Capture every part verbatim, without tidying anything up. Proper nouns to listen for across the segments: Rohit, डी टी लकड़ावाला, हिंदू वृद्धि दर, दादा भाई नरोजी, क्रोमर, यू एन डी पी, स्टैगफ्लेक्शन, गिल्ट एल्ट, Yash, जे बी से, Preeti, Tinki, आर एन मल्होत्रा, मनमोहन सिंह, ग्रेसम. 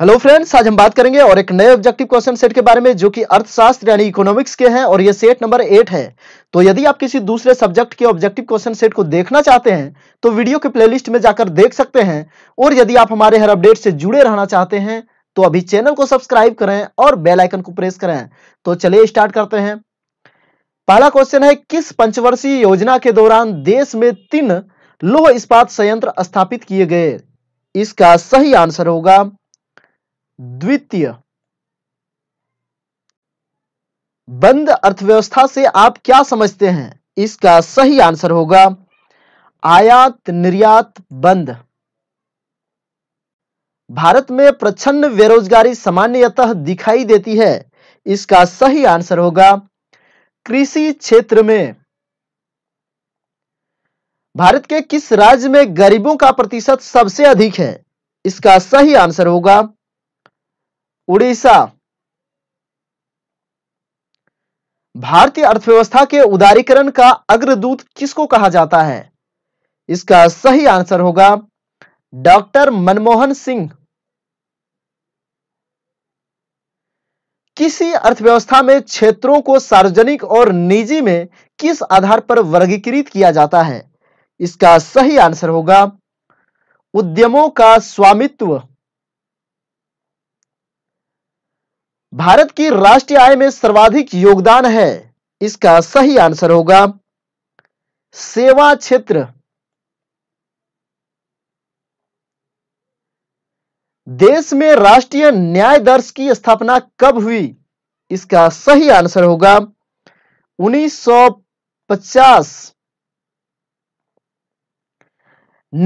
Hello friends, आज हम बात करेंगे और एक नए ऑब्जेक्टिव क्वेश्चन सेट के बारे में जो कि अर्थशास्त्र यानी इकोनॉमिक्स के हैं और ये सेट नंबर एट है। तो यदि आप किसी दूसरे सब्जेक्ट के ऑब्जेक्टिव क्वेश्चन सेट को देखना चाहते हैं तो वीडियो के प्लेलिस्ट में जाकर देख सकते हैं। और यदि आप हमारे हर अपडेट से जुड़े रहना चाहते हैं तो अभी चैनल को सब्सक्राइब करें और बेल आइकन को प्रेस करें। तो चलिए स्टार्ट करते हैं। पहला क्वेश्चन है, किस पंचवर्षीय योजना के दौरान देश में तीन लौह इस्पात संयंत्र स्थापित किए गए? इसका सही आंसर होगा द्वितीय। बंद अर्थव्यवस्था से आप क्या समझते हैं? इसका सही आंसर होगा आयात निर्यात बंद। भारत में प्रचंड बेरोजगारी सामान्यतः दिखाई देती है। इसका सही आंसर होगा कृषि क्षेत्र में। भारत के किस राज्य में गरीबों का प्रतिशत सबसे अधिक है? इसका सही आंसर होगा उड़ीसा। भारतीय अर्थव्यवस्था के उदारीकरण का अग्रदूत किसको कहा जाता है? इसका सही आंसर होगा डॉक्टर मनमोहन सिंह। किसी अर्थव्यवस्था में क्षेत्रों को सार्वजनिक और निजी में किस आधार पर वर्गीकृत किया जाता है? इसका सही आंसर होगा उद्यमों का स्वामित्व। भारत की राष्ट्रीय आय में सर्वाधिक योगदान है। इसका सही आंसर होगा सेवा क्षेत्र। देश में राष्ट्रीय न्याय दर्श की स्थापना कब हुई? इसका सही आंसर होगा उन्नीस सौ पचास।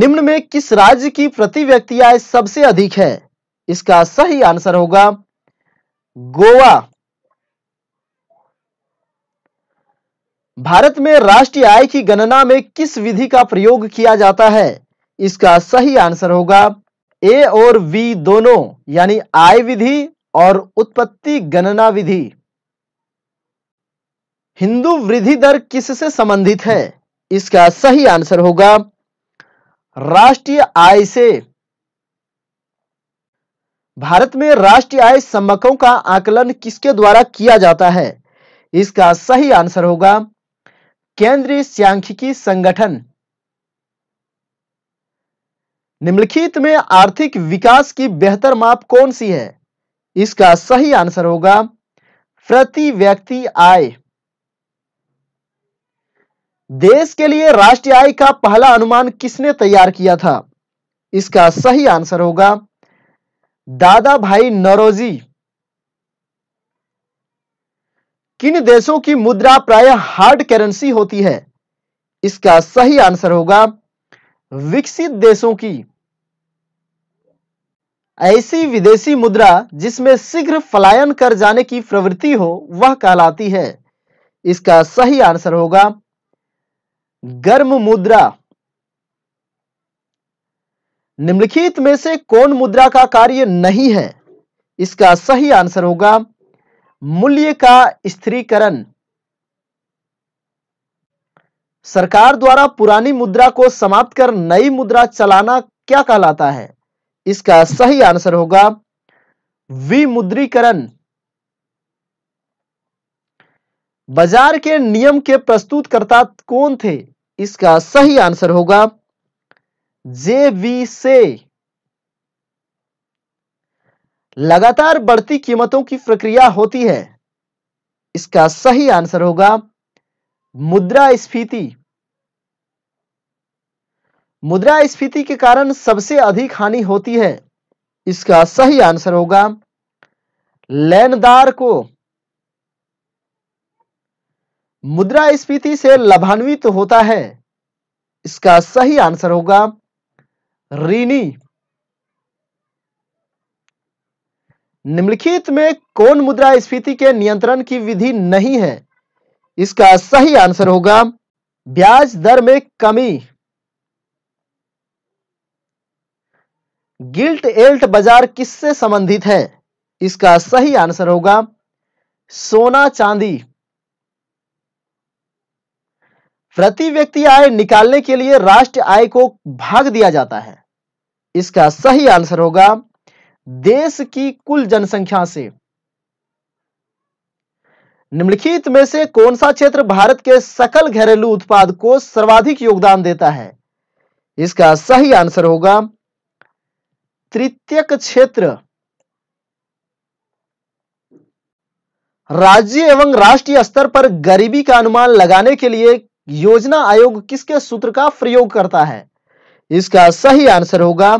निम्न में किस राज्य की प्रति व्यक्ति आय सबसे अधिक है? इसका सही आंसर होगा गोवा। भारत में राष्ट्रीय आय की गणना में किस विधि का प्रयोग किया जाता है? इसका सही आंसर होगा ए और बी दोनों, यानी आय विधि और उत्पत्ति गणना विधि। हिंदू वृद्धि दर किससे संबंधित है? इसका सही आंसर होगा राष्ट्रीय आय से। भारत में राष्ट्रीय आय समकों का आकलन किसके द्वारा किया जाता है? इसका सही आंसर होगा केंद्रीय सांख्यिकी संगठन। निम्नलिखित में आर्थिक विकास की बेहतर माप कौन सी है? इसका सही आंसर होगा प्रति व्यक्ति आय। देश के लिए राष्ट्रीय आय का पहला अनुमान किसने तैयार किया था? इसका सही आंसर होगा दादा भाई नरोजी। किन देशों की मुद्रा प्राय हार्ड करेंसी होती है? इसका सही आंसर होगा विकसित देशों की। ऐसी विदेशी मुद्रा जिसमें शीघ्र पलायन कर जाने की प्रवृत्ति हो वह कहलाती है। इसका सही आंसर होगा गर्म मुद्रा। निम्नलिखित में से कौन मुद्रा का कार्य नहीं है? इसका सही आंसर होगा मूल्य का स्थिरीकरण। सरकार द्वारा पुरानी मुद्रा को समाप्त कर नई मुद्रा चलाना क्या कहलाता है? इसका सही आंसर होगा विमुद्रीकरण। बाजार के नियम के प्रस्तुतकर्ता कौन थे? इसका सही आंसर होगा जे बी से। लगातार बढ़ती कीमतों की प्रक्रिया होती है। इसका सही आंसर होगा मुद्रास्फीति। मुद्रास्फीति के कारण सबसे अधिक हानि होती है। इसका सही आंसर होगा लेनदार को। मुद्रास्फीति से लाभान्वित होता है। इसका सही आंसर होगा ऋणी। निम्नलिखित में कौन मुद्रास्फीति के नियंत्रण की विधि नहीं है? इसका सही आंसर होगा ब्याज दर में कमी। गिल्ट एल्ट बाजार किससे संबंधित है? इसका सही आंसर होगा सोना चांदी। प्रति व्यक्ति आय निकालने के लिए राष्ट्रीय आय को भाग दिया जाता है। इसका सही आंसर होगा देश की कुल जनसंख्या से निम्नलिखित में से कौन सा क्षेत्र भारत के सकल घरेलू उत्पाद को सर्वाधिक योगदान देता है? इसका सही आंसर होगा तृतीयक क्षेत्र। राज्य एवं राष्ट्रीय स्तर पर गरीबी का अनुमान लगाने के लिए योजना आयोग किसके सूत्र का प्रयोग करता है? इसका सही आंसर होगा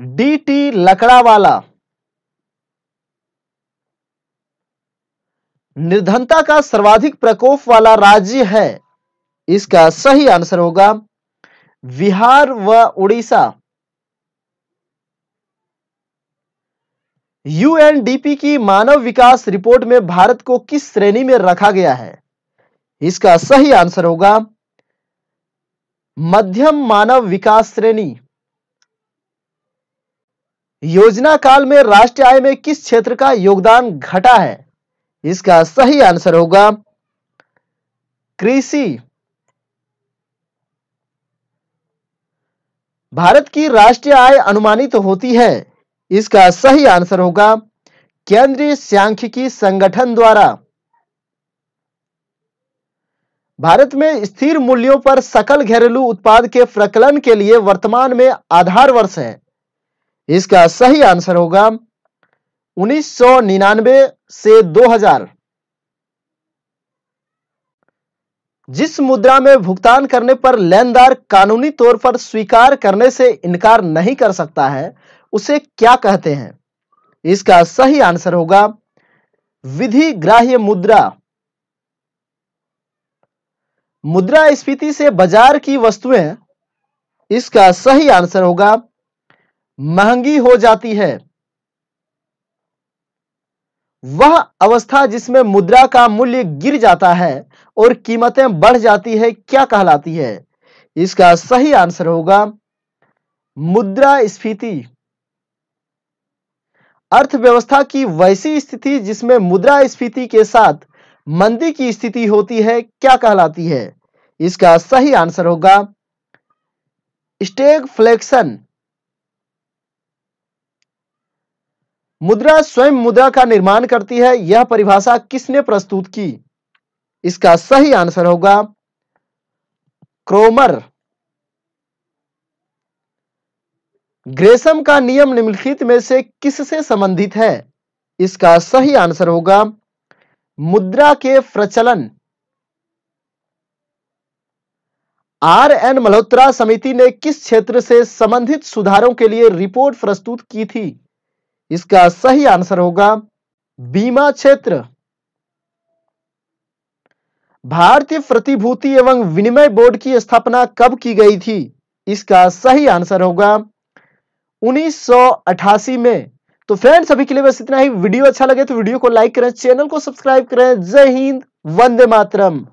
डी टी लकड़ावाला। निर्धनता का सर्वाधिक प्रकोप वाला राज्य है, इसका सही आंसर होगा बिहार व Orissa. यू एन डी पी की मानव विकास रिपोर्ट में भारत को किस श्रेणी में रखा गया है? इसका सही आंसर होगा मध्यम मानव विकास श्रेणी। योजना काल में राष्ट्रीय आय में किस क्षेत्र का योगदान घटा है? इसका सही आंसर होगा कृषि। भारत की राष्ट्रीय आय अनुमानित होती है, इसका सही आंसर होगा केंद्रीय सांख्यिकी संगठन द्वारा। भारत में स्थिर मूल्यों पर सकल घरेलू उत्पाद के प्रकलन के लिए वर्तमान में आधार वर्ष है, इसका सही आंसर होगा उन्नीस सौ निन्यानवे से दो हजार। जिस मुद्रा में भुगतान करने पर लेनदार कानूनी तौर पर स्वीकार करने से इनकार नहीं कर सकता है उसे क्या कहते हैं? इसका सही आंसर होगा विधिग्राह्य मुद्रा। मुद्रास्फीति से बाजार की वस्तुएं, इसका सही आंसर होगा महंगी हो जाती है। वह अवस्था जिसमें मुद्रा का मूल्य गिर जाता है और कीमतें बढ़ जाती है क्या कहलाती है? इसका सही आंसर होगा मुद्रास्फीति। अर्थव्यवस्था की वैसी स्थिति जिसमें मुद्रास्फीति के साथ मंदी की स्थिति होती है क्या कहलाती है? इसका सही आंसर होगा स्टैगफ्लेक्शन। मुद्रा स्वयं मुद्रा का निर्माण करती है, यह परिभाषा किसने प्रस्तुत की? इसका सही आंसर होगा क्रोमर। ग्रेसम का नियम निम्नलिखित में से किससे संबंधित है? इसका सही आंसर होगा मुद्रा के प्रचलन। आर एन मल्होत्रा समिति ने किस क्षेत्र से संबंधित सुधारों के लिए रिपोर्ट प्रस्तुत की थी? इसका सही आंसर होगा बीमा क्षेत्र। भारतीय प्रतिभूति एवं विनिमय बोर्ड की स्थापना कब की गई थी? इसका सही आंसर होगा उन्नीस सौ अठासी में। तो फ्रेंड्स अभी के लिए बस इतना ही। वीडियो अच्छा लगे तो वीडियो को लाइक करें, चैनल को सब्सक्राइब करें। जय हिंद, वंदे मातरम।